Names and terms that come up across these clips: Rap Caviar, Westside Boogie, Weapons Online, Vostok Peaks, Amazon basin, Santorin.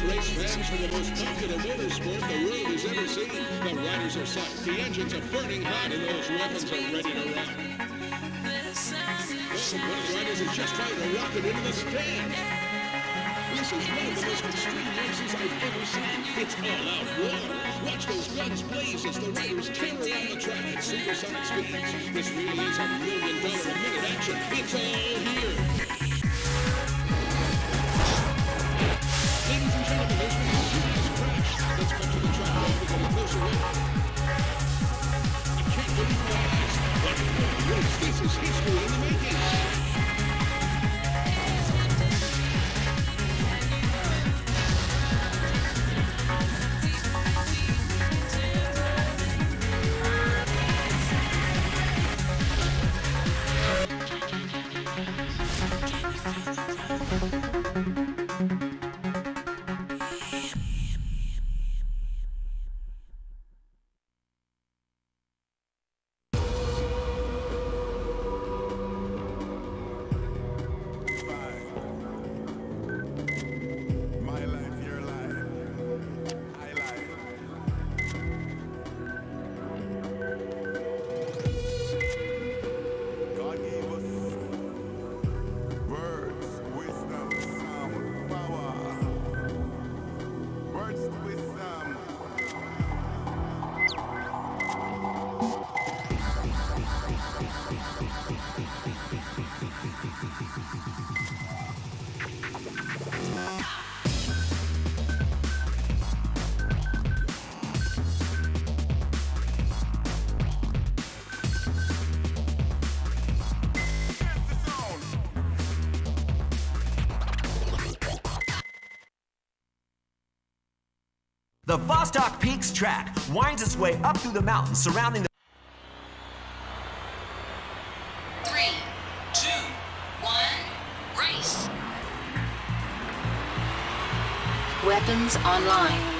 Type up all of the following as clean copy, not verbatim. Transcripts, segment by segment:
rapid race fans for the most popular motorsport the world has ever seen. The riders are psyched, the engines are burning hot, and those weapons are ready to rock. Well, one of the riders is just trying to rocket into the stands. This is one of the most extreme races I've ever seen. It's all out war. Watch those guns blaze as the riders tear around the track at supersonic speeds. This really is $1 million a minute action. It's all here. This is history in the making. The Vostok Peaks track winds its way up through the mountains surrounding the 3, 2, 1, race. Weapons online.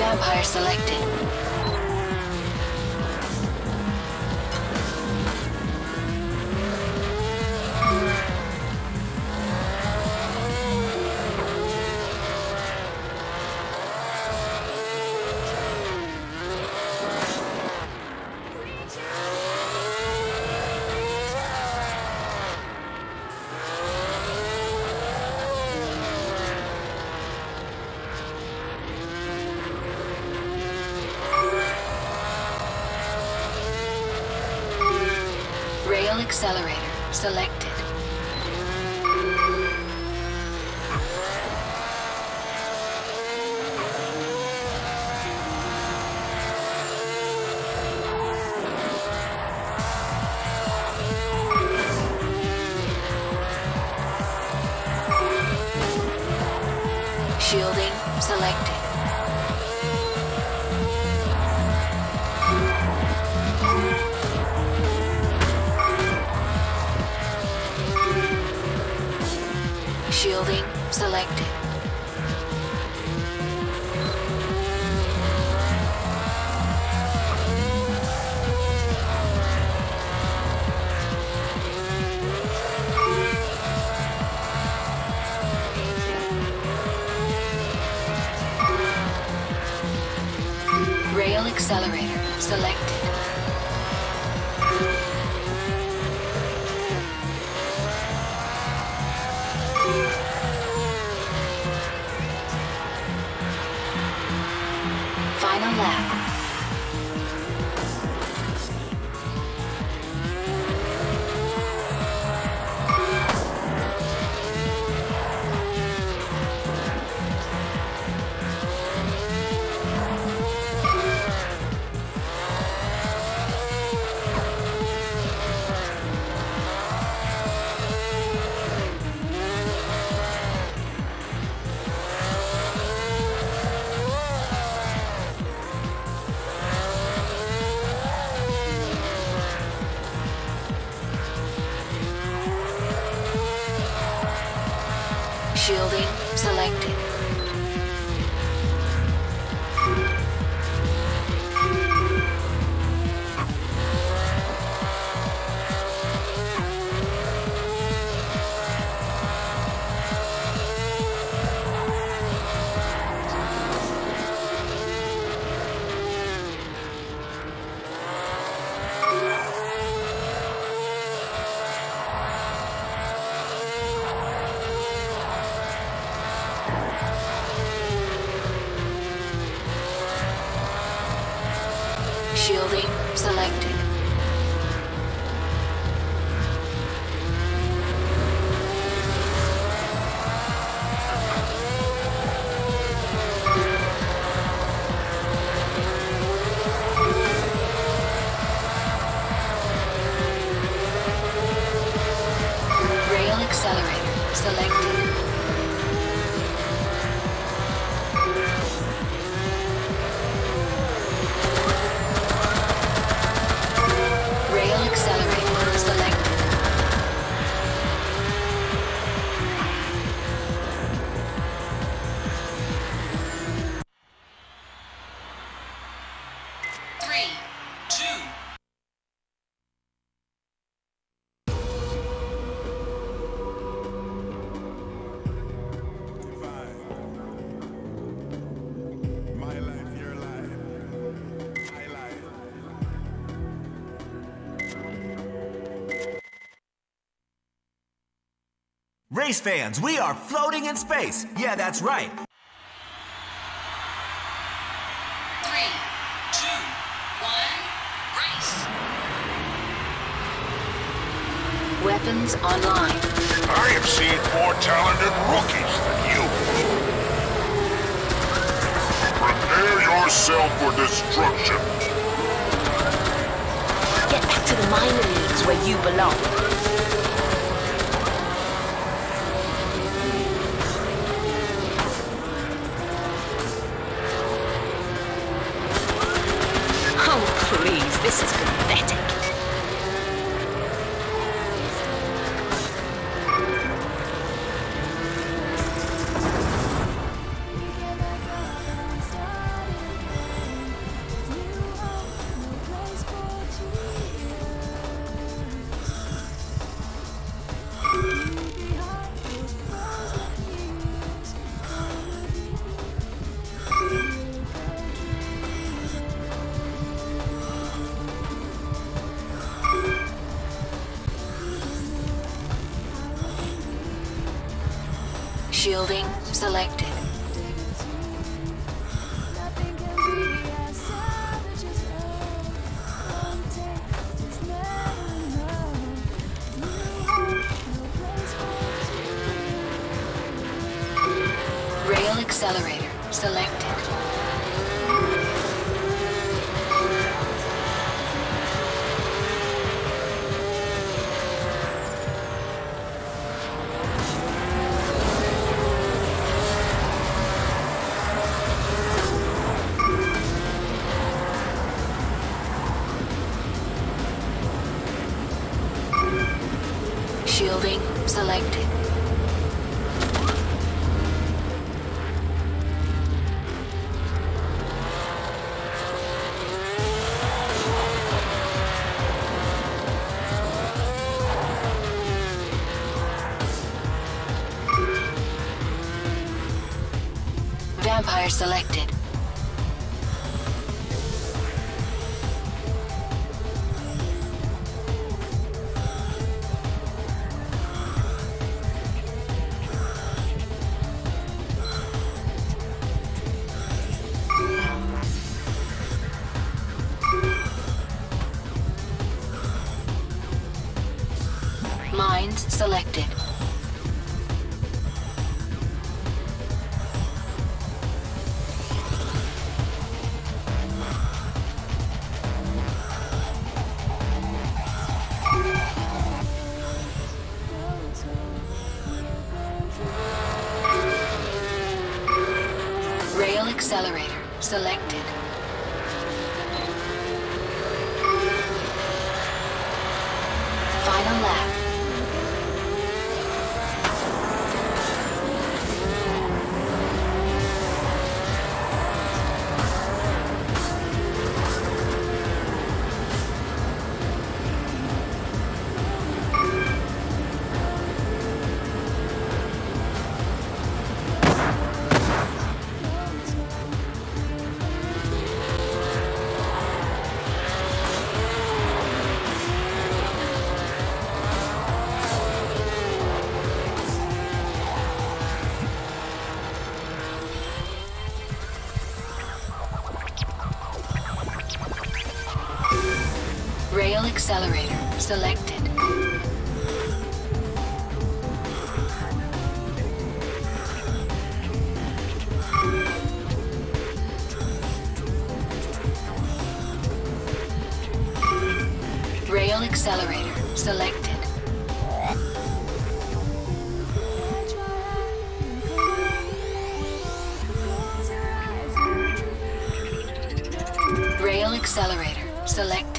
Vampire selected. Accelerator. selected. Shielding selected. Shielding selected. Rail accelerator selected. Final lap. Shielding selected. Shielding selected. Rail accelerator selected. Race fans, we are floating in space. Yeah, that's right. 3, 2, 1, race. Weapons online. I have seen more talented rookies than you. Prepare yourself for destruction. Get back to the minor leagues where you belong. Please, this is pathetic. Shielding selected. Accelerator selected. Shielding selected. Vampire selected. Mines selected. Rail accelerator selected. Final lap. Rail accelerator selected. Rail accelerator selected. Rail accelerator selected.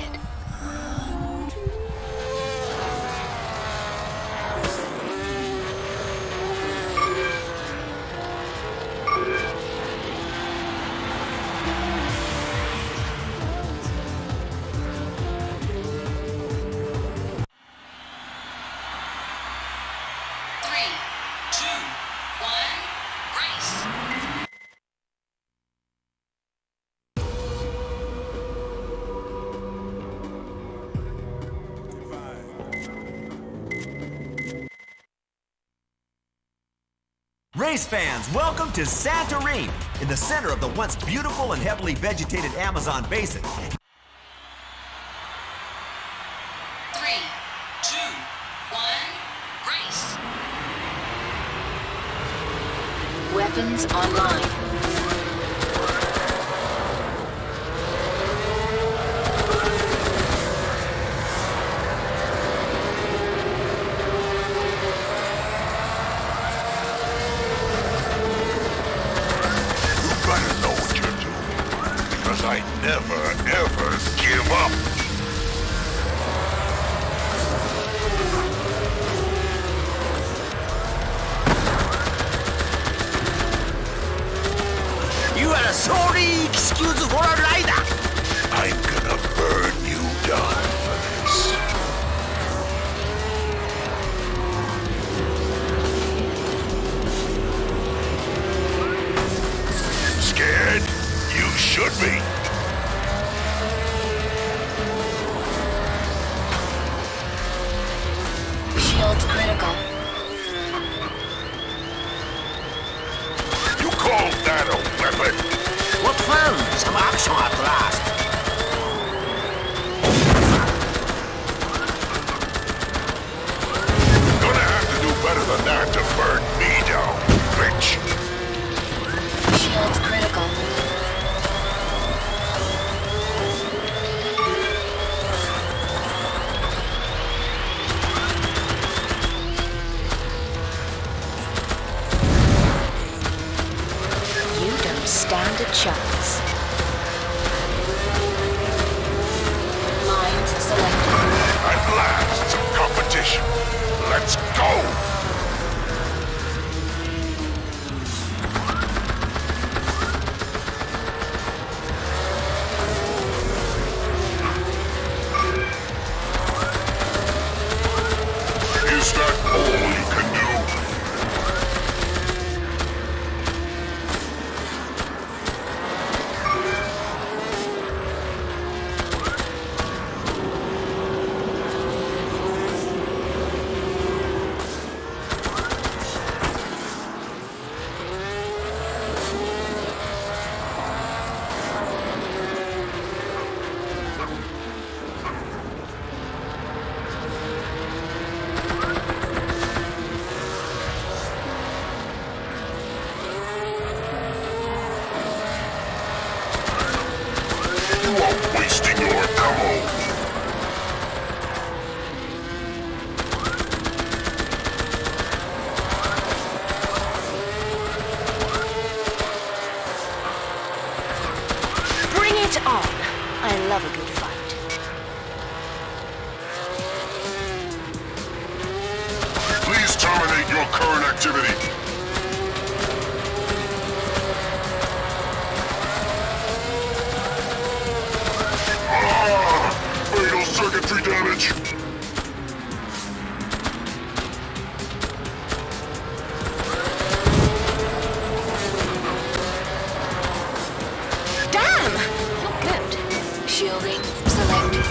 Race fans, welcome to Santorin, in the center of the once beautiful and heavily vegetated Amazon basin. 3, 2, 1, race! Weapons online. I never, ever give up. You are a sorry excuse for a rider. I'm gonna burn you down for this. Scared? You should be. Critical. You call that a weapon? What fun! Some action at last. have a good fight. Please terminate your current activity. Circuitry damage. Damn! Not good. Shielding. Select.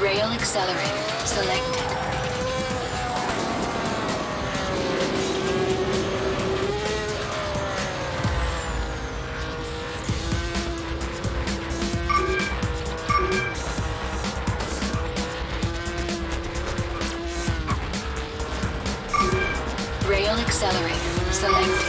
Rail accelerator. Selected. Accelerator selected.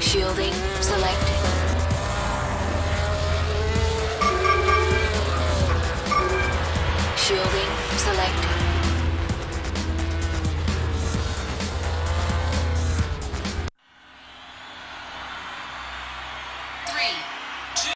Shielding selected. Shielding selected.